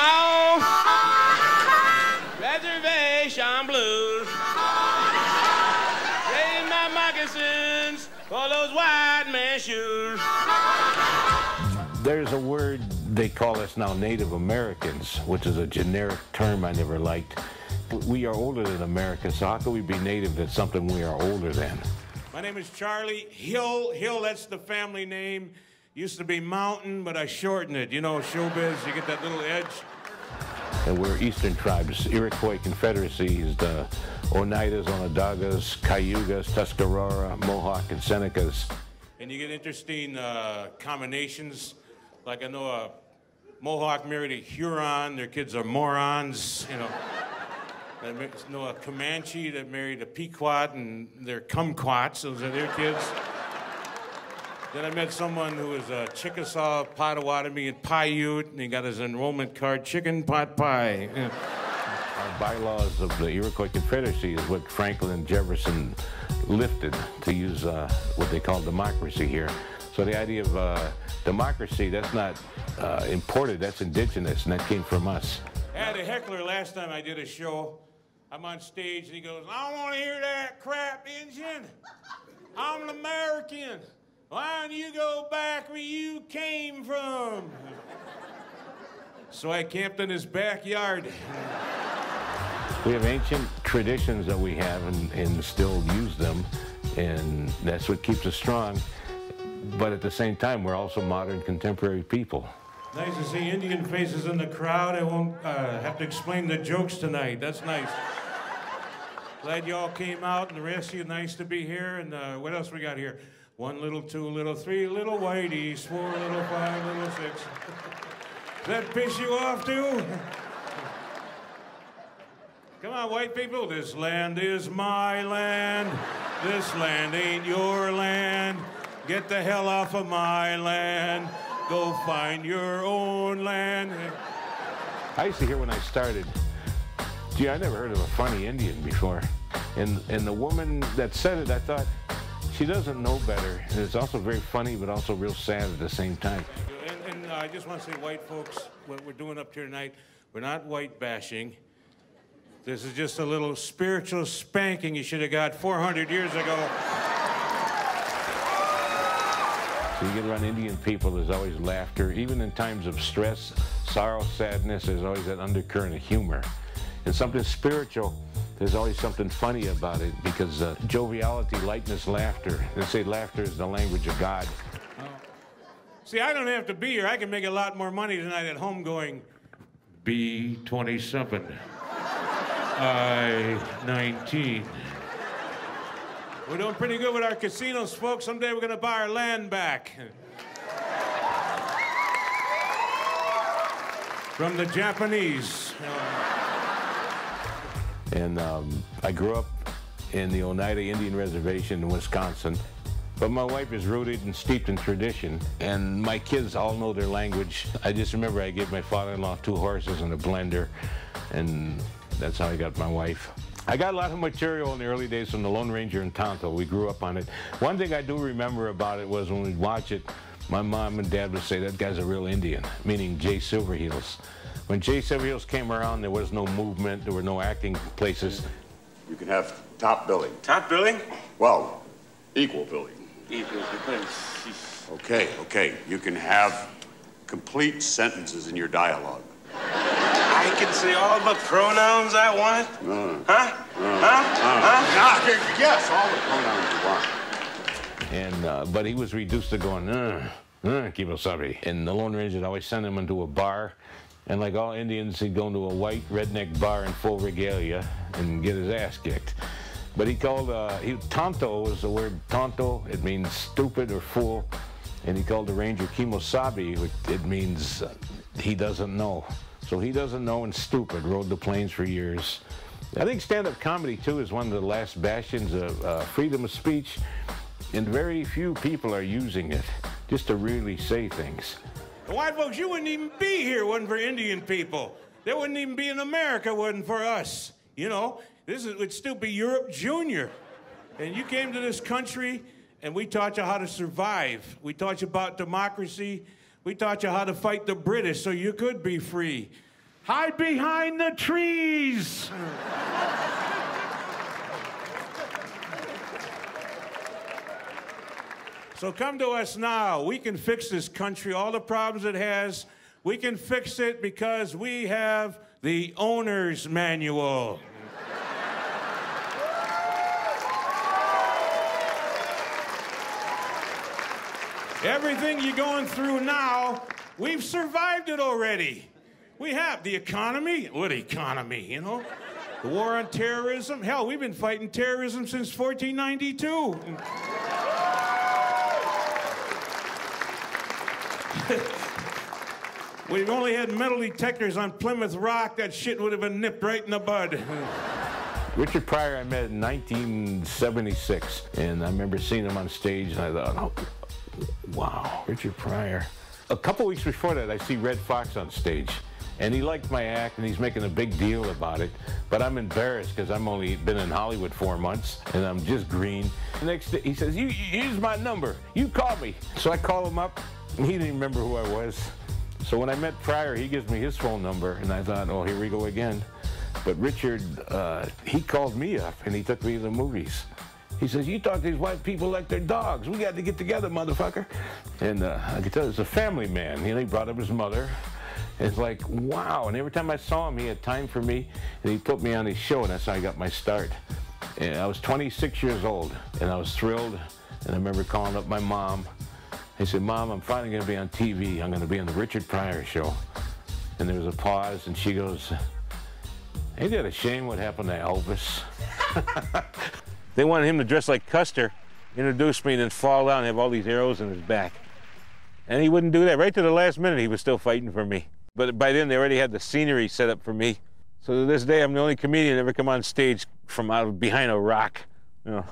old reservation blues. Raising my moccasins for those white man's shoes. There's a word they call us now Native Americans, which is a generic term I never liked. We are older than America, so how can we be native to something we are older than? My name is Charlie Hill. Hill, that's the family name. Used to be Mountain, but I shortened it. You know, showbiz, you get that little edge. And we're Eastern tribes. Iroquois Confederacy is the Oneidas, Onondagas, Cayugas, Tuscarora, Mohawk, and Senecas. And you get interesting combinations. Like I know a Mohawk married a Huron. Their kids are morons, you know. I know a Comanche that married a Pequot, and they're kumquats, those are their kids. Then I met someone who was a Chickasaw, Potawatomi, and Paiute, and he got his enrollment card, chicken pot pie. Yeah. Our bylaws of the Iroquois Confederacy is what Franklin Jefferson lifted to use what they call democracy here. So the idea of democracy, that's not imported, that's indigenous, and that came from us. I had a heckler last time I did a show. I'm on stage and he goes, "I don't want to hear that crap, Injun. I'm an American. Why don't you go back where you came from?" So I camped in his backyard. We have ancient traditions that we have and still use them, and that's what keeps us strong. But at the same time, we're also modern contemporary people. Nice to see Indian faces in the crowd. I won't have to explain the jokes tonight. That's nice. Glad you all came out, and the rest of you, nice to be here. And what else we got here? One little, two little, three little whiteys, four little, five little, six. Does that piss you off too? Come on, white people. This land is my land. This land ain't your land. Get the hell off of my land. Go find your own land. I used to hear when I started, gee, I never heard of a funny Indian before. And the woman that said it, I thought, she doesn't know better. And it's also very funny, but also real sad at the same time. And I just want to say, white folks, what we're doing up here tonight, we're not white bashing. This is just a little spiritual spanking you should have got 400 years ago. You get around Indian people, there's always laughter. Even in times of stress, sorrow, sadness, there's always that undercurrent of humor. And something spiritual, there's always something funny about it because joviality, lightness, laughter. They say laughter is the language of God. Oh. See, I don't have to be here. I can make a lot more money tonight at home going B-27, I-19. We're doing pretty good with our casinos, folks. Someday we're going to buy our land back. From the Japanese. And I grew up in the Oneida Indian Reservation in Wisconsin. But my wife is rooted and steeped in tradition. And my kids all know their language. I just remember I gave my father-in-law 2 horses and a blender. And that's how I got my wife. I got a lot of material in the early days from the Lone Ranger and Tonto. We grew up on it. One thing I do remember about it was when we'd watch it, my mom and dad would say, "That guy's a real Indian," meaning Jay Silverheels. When Jay Silverheels came around, there was no movement, there were no acting places. You can have top billing. Top billing? Well, equal billing. Equal billing. Okay, okay. You can have complete sentences in your dialogue. I can say all the pronouns I want. Yes, all the pronouns you want. And but he was reduced to going, kimosabi. And the Lone Ranger would always send him into a bar, and like all Indians, he'd go into a white redneck bar in full regalia and get his ass kicked. But he called Tonto was the word Tonto. It means stupid or fool, and he called the Ranger kimosabi, which it means he doesn't know. So he doesn't know and stupid rode the plains for years. I think stand-up comedy, too, is one of the last bastions of freedom of speech, and very few people are using it just to really say things. White folks, you wouldn't even be here, wasn't for Indian people. There wouldn't even be in America, wasn't for us. You know, this would still be Europe Junior. And you came to this country, and we taught you how to survive. We taught you about democracy. We taught you how to fight the British so you could be free. Hide behind the trees. So come to us now. We can fix this country, all the problems it has. We can fix it because we have the owner's manual. Everything you're going through now, we've survived it already. We have the economy. What economy, you know? The war on terrorism. Hell, we've been fighting terrorism since 1492. We've only had metal detectors on Plymouth Rock. That shit would have been nipped right in the bud. Richard Pryor I met in 1976, and I remember seeing him on stage, and I thought, oh, wow, Richard Pryor. A couple weeks before that, I see Red Fox on stage, and he liked my act, and he's making a big deal about it, but I'm embarrassed because I've only been in Hollywood 4 months, and I'm just green. The next day, he says, you use my number. You call me. So I call him up, and he didn't remember who I was. So when I met Pryor, he gives me his phone number, and I thought, oh, here we go again. But Richard, he called me up, and he took me to the movies. He says, you talk to these white people like they're dogs. We got to get together, motherfucker. And I could tell he's a family man. You know, he brought up his mother. It's like, wow. And every time I saw him, he had time for me. And he put me on his show, and that's how I got my start. And I was 26 years old, and I was thrilled. And I remember calling up my mom. I said, Mom, I'm finally going to be on TV. I'm going to be on the Richard Pryor Show. And there was a pause, and she goes, ain't that a shame what happened to Elvis? They wanted him to dress like Custer, introduce me, and then fall down and have all these arrows in his back. And he wouldn't do that. Right to the last minute, he was still fighting for me. But by then, they already had the scenery set up for me. So to this day, I'm the only comedian to ever come on stage from out behind a rock. You know.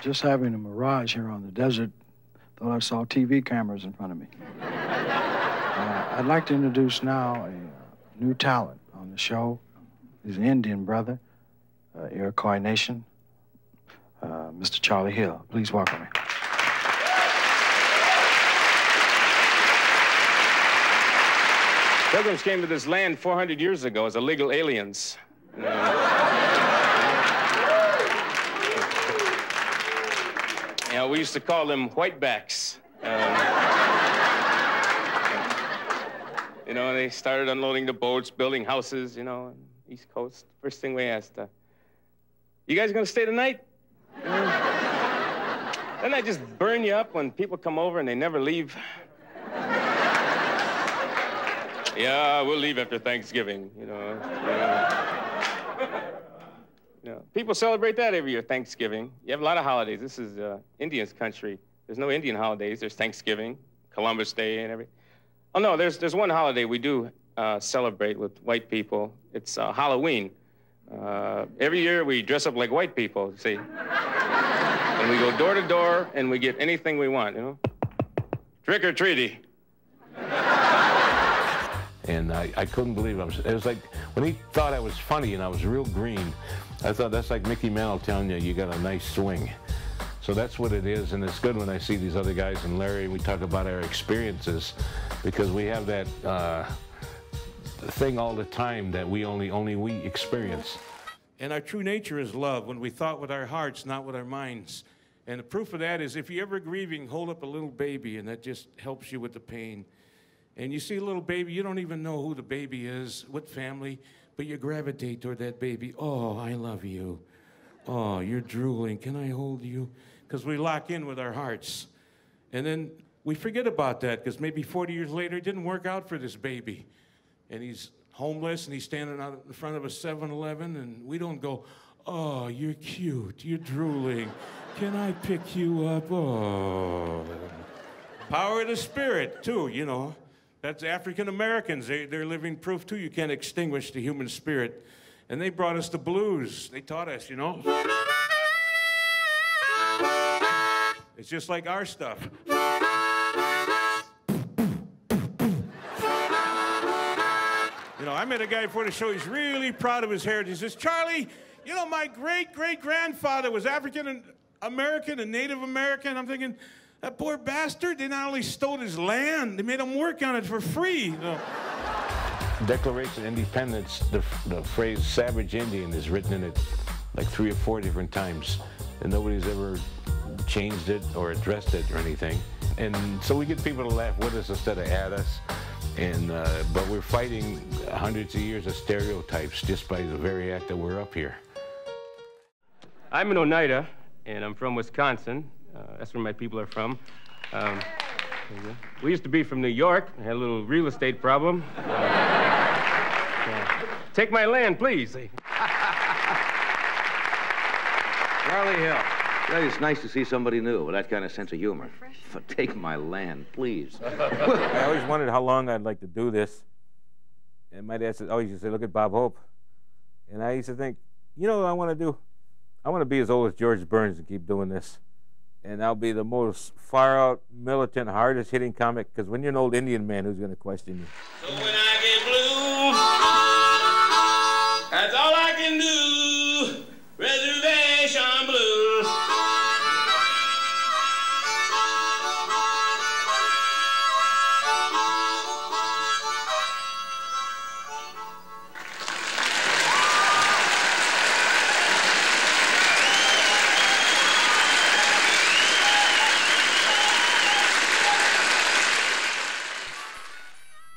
Just having a mirage here on the desert, thought I saw TV cameras in front of me. I'd like to introduce now a new talent on the show. He's an Indian brother, Iroquois Nation, Mr. Charlie Hill. Please welcome him. Pilgrims came to this land 400 years ago as illegal aliens. You know, we used to call them whitebacks. You know, they started unloading the boats, building houses, you know, on the East Coast. First thing we asked, you guys gonna stay tonight? Then I just burn you up when people come over and they never leave. Yeah, we'll leave after Thanksgiving, you know. You know, people celebrate that every year, Thanksgiving. You have a lot of holidays. This is Indians' country. There's no Indian holidays. There's Thanksgiving, Columbus Day, and everything. Oh, no, there's one holiday we do celebrate with white people. It's Halloween. Every year we dress up like white people, see? And we go door to door, and we get anything we want, you know? Trick or treaty. And I couldn't believe it was like, when he thought I was funny and I was real green, I thought that's like Mickey Mantle telling you, you got a nice swing. So that's what it is, and it's good when I see these other guys and Larry, we talk about our experiences, because we have that thing all the time that we only we experience. And our true nature is love, when we thought with our hearts, not with our minds. And the proof of that is if you're ever grieving, hold up a little baby, and that just helps you with the pain. And you see a little baby, you don't even know who the baby is, what family, but you gravitate toward that baby. Oh, I love you. Oh, you're drooling. Can I hold you? Because we lock in with our hearts. And then we forget about that because maybe 40 years later, it didn't work out for this baby. And he's homeless and he's standing out in front of a 7-Eleven and we don't go, oh, you're cute, you're drooling. Can I pick you up? Oh. Power of the spirit, too, you know. That's African Americans. They're living proof, too. You can't extinguish the human spirit. And they brought us the blues. They taught us, you know. It's just like our stuff. You know, I met a guy before the show. He's really proud of his heritage. He says, Charlie, you know, my great-great-grandfather was African American and Native American. I'm thinking, That poor bastard, they not only stole his land, they made him work on it for free. So. Declaration of Independence, the phrase savage Indian is written in it like 3 or 4 different times, and nobody's ever changed it or addressed it or anything. And so we get people to laugh with us instead of at us. And, but we're fighting hundreds of years of stereotypes just by the very act that we're up here. I'm an Oneida, and I'm from Wisconsin. That's where my people are from. We used to be from New York. I had a little real estate problem. Take my land, please. Charlie Hill. Well, it's nice to see somebody new with that kind of sense of humor. But take my land, please. I always wondered how long I'd like to do this. And my dad said, oh, you should say, look at Bob Hope. And I used to think, you know what I want to do? I want to be as old as George Burns and keep doing this. And I'll be the most far-out, militant, hardest-hitting comic, because when you're an old Indian man, who's going to question you? So when I get blue, that's all I can do. Reservation blues.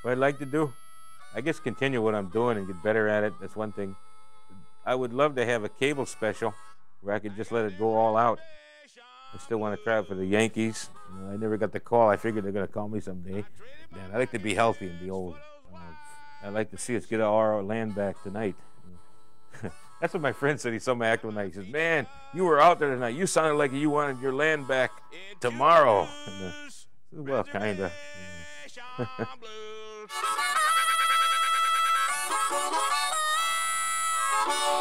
What I'd like to do, I guess continue what I'm doing and get better at it. That's one thing. I would love to have a cable special where I could just let it go all out. I still want to try out for the Yankees. You know, I never got the call. I figured they're going to call me someday. Man, I like to be healthy and be old. I'd like to see us get our land back tonight. That's what my friend said. He saw my act one night. He says, man, you were out there tonight. You sounded like you wanted your land back tomorrow. And, well, kind of. Yeah.